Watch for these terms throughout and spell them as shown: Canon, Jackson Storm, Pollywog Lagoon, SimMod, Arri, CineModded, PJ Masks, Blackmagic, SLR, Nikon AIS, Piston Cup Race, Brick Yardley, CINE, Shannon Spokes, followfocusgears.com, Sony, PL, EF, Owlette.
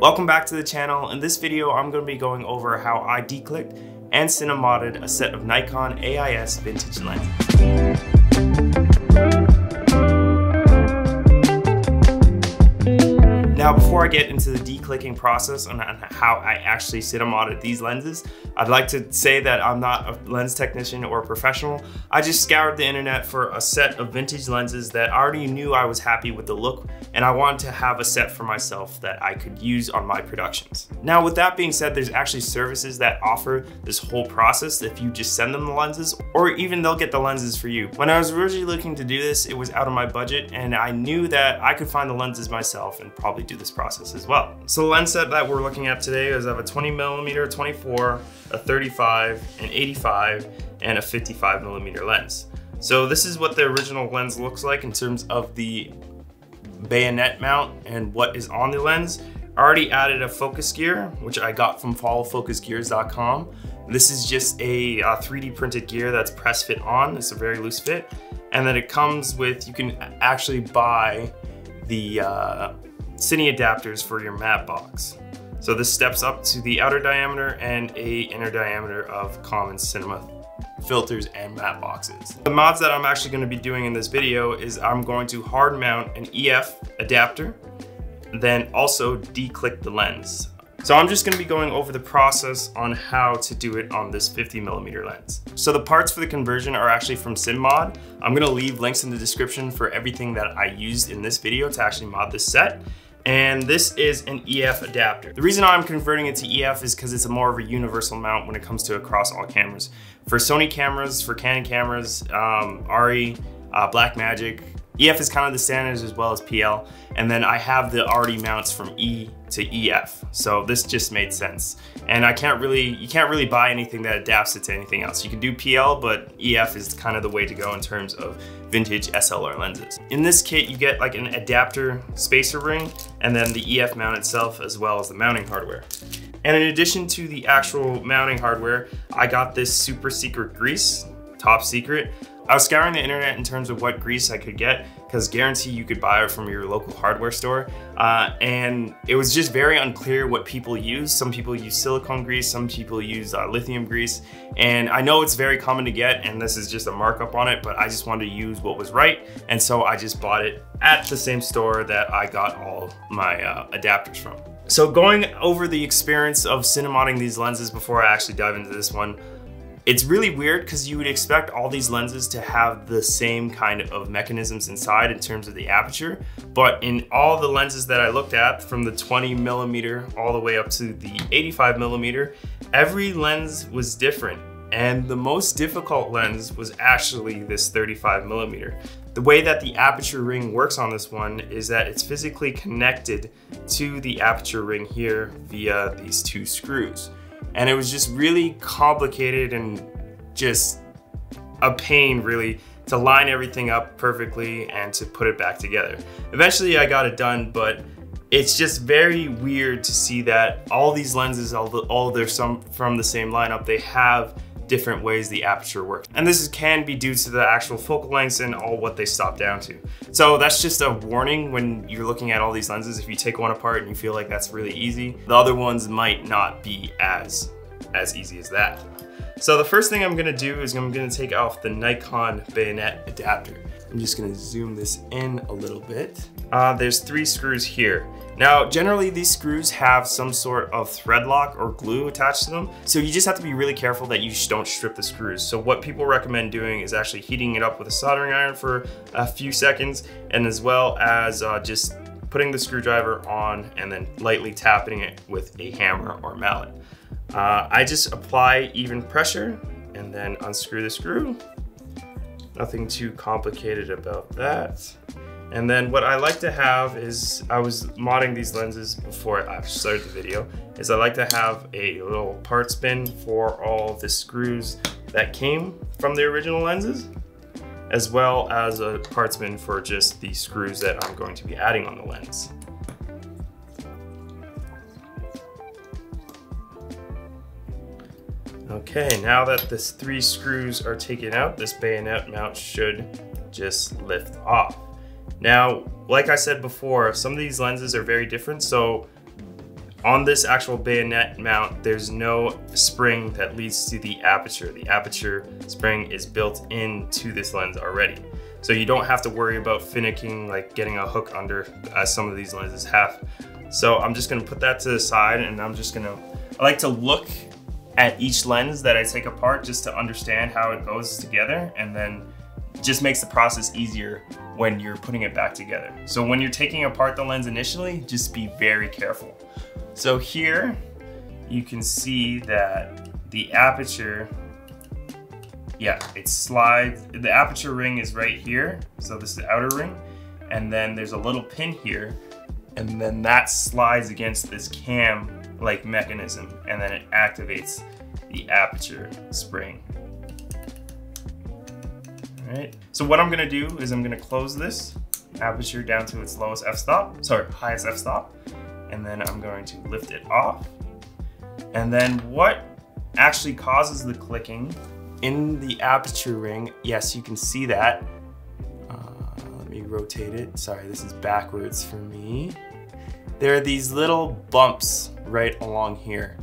Welcome back to the channel. In this video, I'm going to be going over how I declicked and CineModded a set of Nikon AIS vintage lenses. Now, before I get into the declicking process and how I actually CineModded these lenses, I'd like to say that I'm not a lens technician or a professional. I just scoured the internet for a set of vintage lenses that I already knew I was happy with the look, and I wanted to have a set for myself that I could use on my productions. Now, with that being said, there's actually services that offer this whole process if you just send them the lenses, or even they'll get the lenses for you. When I was originally looking to do this, it was out of my budget, and I knew that I could find the lenses myself and probably do this process as well. So the lens set that we're looking at today is I have a 20mm, 24, a 35, an 85, and a 55mm lens. So this is what the original lens looks like in terms of the bayonet mount and what is on the lens. I already added a focus gear, which I got from followfocusgears.com. This is just a 3D printed gear that's press fit on. It's a very loose fit. And then it comes with, you can actually buy the CINE adapters for your matte box. So this steps up to the outer diameter and a inner diameter of common cinema filters and matte boxes. The mods that I'm actually going to be doing in this video is I'm going to hard mount an EF adapter, then also declick the lens. So I'm just going to be going over the process on how to do it on this 50mm lens. So the parts for the conversion are actually from SimMod. I'm going to leave links in the description for everything that I used in this video to actually mod this set. And this is an EF adapter. The reason I'm converting it to EF is because it's more of a universal mount when it comes to across all cameras. For Sony cameras, for Canon cameras, Arri, Blackmagic, EF is kind of the standards as well as PL. And then I have the already mounts from E to EF. So this just made sense. And I can't really, you can't really buy anything that adapts it to anything else. You can do PL, but EF is kind of the way to go in terms of vintage SLR lenses. In this kit, you get like an adapter spacer ring and then the EF mount itself, as well as the mounting hardware. And in addition to the actual mounting hardware, I got this super secret grease, top secret. I was scouring the internet in terms of what grease I could get, because guarantee you could buy it from your local hardware store. And it was just very unclear what people use. Some people use silicone grease, some people use lithium grease. And I know it's very common to get, and this is just a markup on it, but I just wanted to use what was right. And so I just bought it at the same store that I got all my adapters from. So going over the experience of CineModding these lenses before I actually dive into this one, it's really weird because you would expect all these lenses to have the same kind of mechanisms inside in terms of the aperture, but in all the lenses that I looked at, from the 20mm all the way up to the 85mm, every lens was different. And the most difficult lens was actually this 35mm. The way that the aperture ring works on this one is that it's physically connected to the aperture ring here via these two screws. And it was just really complicated and just a pain really to line everything up perfectly and to put it back together. Eventually I got it done, but it's just very weird to see that all these lenses, although they're some from the same lineup, they have different ways the aperture works. And this can be due to the actual focal lengths and all what they stop down to. So that's just a warning when you're looking at all these lenses. If you take one apart and you feel like that's really easy, the other ones might not be as easy as that. So the first thing I'm gonna do is I'm gonna take off the Nikon bayonet adapter. I'm just gonna zoom this in a little bit. There's three screws here. Now, generally these screws have some sort of thread lock or glue attached to them. So you just have to be really careful that you don't strip the screws. So what people recommend doing is actually heating it up with a soldering iron for a few seconds, and as well as just putting the screwdriver on and then lightly tapping it with a hammer or mallet. I just apply even pressure and then unscrew the screw. Nothing too complicated about that. And then what I like to have is, I was modding these lenses before I started the video, is I like to have a little parts bin for all the screws that came from the original lenses, as well as a parts bin for just the screws that I'm going to be adding on the lens. Okay, now that these three screws are taken out, this bayonet mount should just lift off. Now, like I said before, some of these lenses are very different, so On this actual bayonet mount, there's no spring that leads to the aperture. The aperture spring is built into this lens already. So you don't have to worry about finicking, like getting a hook under, as some of these lenses have. So I'm just gonna put that to the side, and I like to look at each lens that I take apart just to understand how it goes together, and then just makes the process easier when you're putting it back together. So when you're taking apart the lens initially, just be very careful. So here you can see that the aperture, it slides, the aperture ring is right here. So this is the outer ring. And then there's a little pin here. And then that slides against this cam-like mechanism. And then it activates the aperture spring. All right. So what I'm gonna do is I'm gonna close this aperture down to its lowest f-stop, sorry, highest f-stop. And then I'm going to lift it off. And then what actually causes the clicking in the aperture ring, yes, you can see that. Let me rotate it. Sorry, this is backwards for me. There are these little bumps right along here.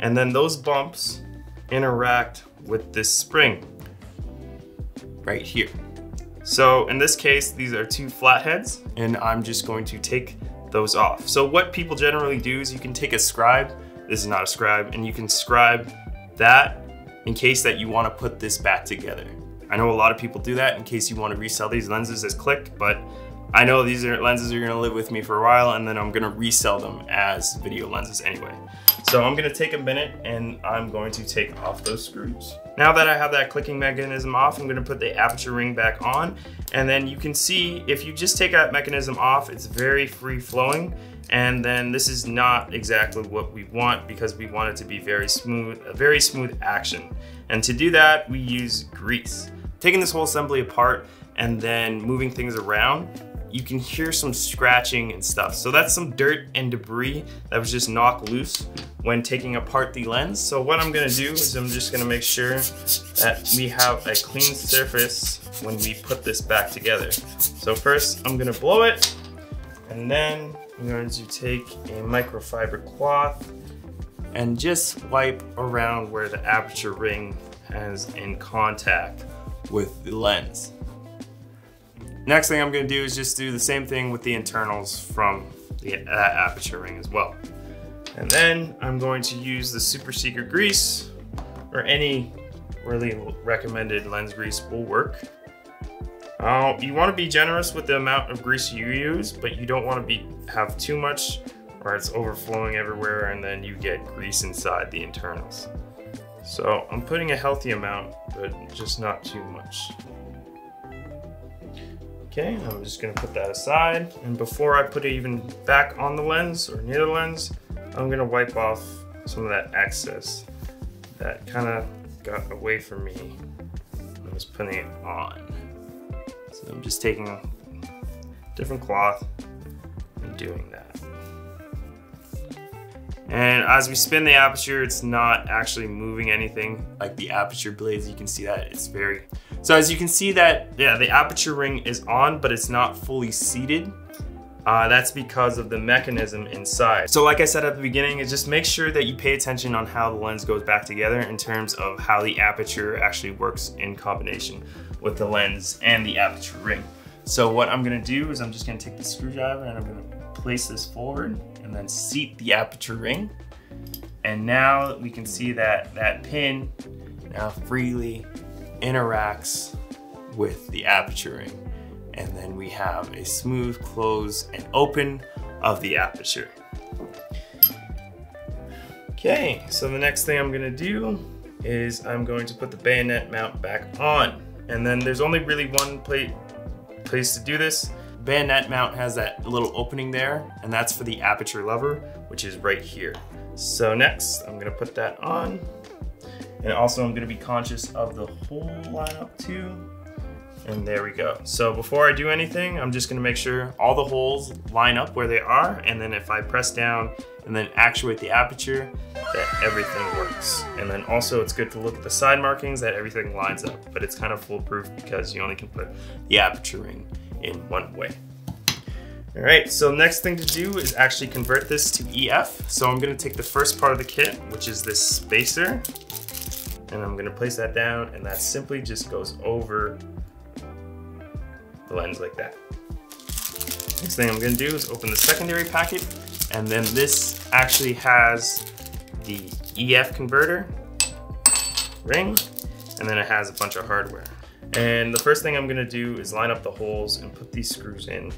And then those bumps interact with this spring right here. So in this case, these are two flatheads, and I'm just going to take those off. So what people generally do is you can take a scribe, this is not a scribe, and you can scribe that in case that you want to put this back together. I know a lot of people do that in case you want to resell these lenses as click, but I know these are lenses are going to live with me for a while, and then I'm going to resell them as video lenses anyway. So I'm going to take a minute and I'm going to take off those screws. Now that I have that clicking mechanism off, I'm going to put the aperture ring back on. And then you can see if you just take that mechanism off, it's very free flowing. And then this is not exactly what we want, because we want it to be very smooth, a very smooth action. And to do that, we use grease. Taking this whole assembly apart and then moving things around, you can hear some scratching and stuff. So that's some dirt and debris that was just knocked loose when taking apart the lens. So what I'm gonna do is I'm just gonna make sure that we have a clean surface when we put this back together. So first I'm gonna blow it, and then I'm going to take a microfiber cloth and just wipe around where the aperture ring is in contact with the lens. Next thing I'm going to do is just do the same thing with the internals from that aperture ring as well. And then I'm going to use the super secret grease, or any really recommended lens grease will work. You want to be generous with the amount of grease you use, but you don't want to have too much, or it's overflowing everywhere and then you get grease inside the internals. So I'm putting a healthy amount, but just not too much. Okay, I'm just gonna put that aside. And before I put it even back on the lens or near the lens, I'm gonna wipe off some of that excess that kind of got away from me when I was putting it on. So I'm just taking a different cloth and doing that. And as we spin the aperture, it's not actually moving anything. Like the aperture blades, you can see that it's very. So as you can see that, yeah, the aperture ring is on, but it's not fully seated. That's because of the mechanism inside. So like I said at the beginning, is just make sure that you pay attention on how the lens goes back together in terms of how the aperture actually works in combination with the lens and the aperture ring. So what I'm gonna do is I'm just gonna take the screwdriver and I'm gonna place this forward and then seat the aperture ring. And now we can see that that pin now freely interacts with the aperture ring. And then we have a smooth close and open of the aperture. Okay, so the next thing I'm gonna do is I'm going to put the bayonet mount back on. And then there's only really one place to do this. Bayonet mount has that little opening there, and that's for the aperture lever, which is right here. So next, I'm gonna put that on. And also I'm gonna be conscious of the whole lineup too. And there we go. So before I do anything, I'm just gonna make sure all the holes line up where they are. And then if I press down and then actuate the aperture, that everything works. And then also it's good to look at the side markings that everything lines up, but it's kind of foolproof because you only can put the aperture ring in one way. All right, so next thing to do is actually convert this to EF. So I'm gonna take the first part of the kit, which is this spacer, and I'm gonna place that down, and that simply just goes over the lens like that. Next thing I'm gonna do is open the secondary packet, and then this actually has the EF converter ring, and then it has a bunch of hardware. And the first thing I'm gonna do is line up the holes and put these screws in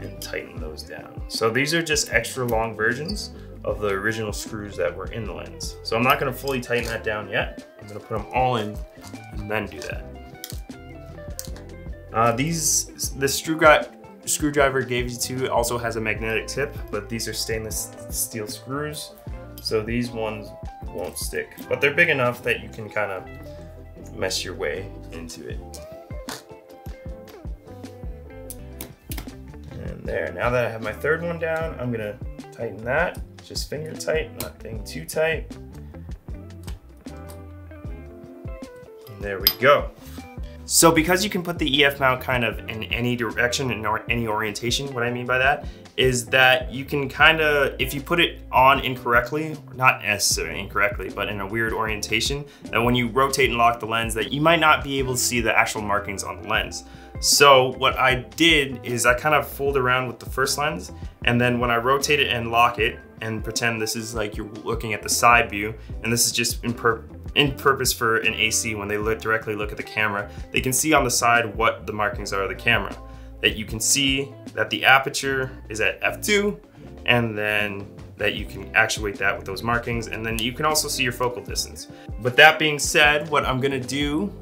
and tighten those down. So these are just extra long versions of the original screws that were in the lens. So I'm not gonna fully tighten that down yet. I'm gonna put them all in and then do that. This screwdriver gave you two, it also has a magnetic tip, but these are stainless steel screws. So these ones won't stick, but they're big enough that you can kind of mess your way into it. There, now that I have my third one down, I'm gonna tighten that, just finger tight, nothing too tight. And there we go. So because you can put the EF mount kind of in any direction, in any orientation, what I mean by that is that you can kind of, if you put it on incorrectly, not necessarily incorrectly, but in a weird orientation, that when you rotate and lock the lens, that you might not be able to see the actual markings on the lens. So what I did is I kind of fold around with the first lens, and then when I rotate it and lock it and pretend this is like you're looking at the side view, and this is just in purpose for an AC, when they directly look at the camera, they can see on the side what the markings are of the camera. That you can see that the aperture is at f2, and then that you can actuate that with those markings, and then you can also see your focal distance. With that being said, what I'm gonna do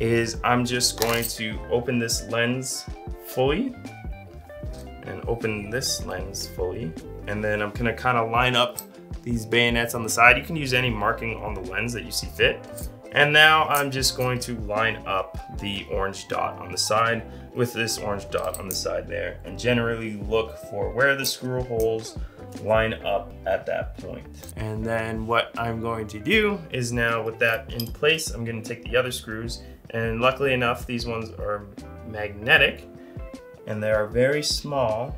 is I'm just going to open this lens fully and open this lens fully. And then I'm gonna kind of line up these bayonets on the side. You can use any marking on the lens that you see fit. And now I'm just going to line up the orange dot on the side with this orange dot on the side there, and generally look for where the screw holes line up at that point. And then what I'm going to do is now with that in place, I'm gonna take the other screws, and luckily enough, these ones are magnetic and they are very small.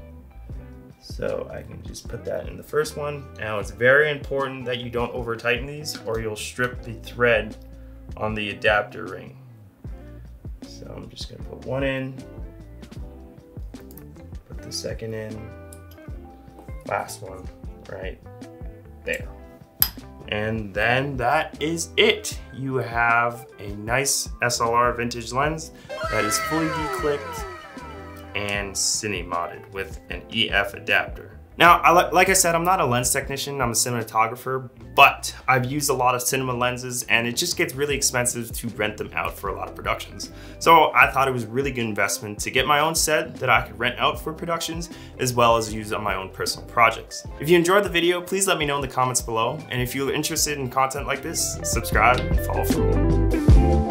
So I can just put that in the first one. Now it's very important that you don't over tighten these, or you'll strip the thread on the adapter ring. So I'm just gonna put one in, put the second in, last one right there. And then that is it. You have a nice SLR vintage lens that is fully declicked and CINE modded with an EF adapter. Now, like I said, I'm not a lens technician, I'm a cinematographer, but I've used a lot of cinema lenses, and it just gets really expensive to rent them out for a lot of productions. So I thought it was a really good investment to get my own set that I could rent out for productions, as well as use on my own personal projects. If you enjoyed the video, please let me know in the comments below. And if you're interested in content like this, subscribe and follow for more.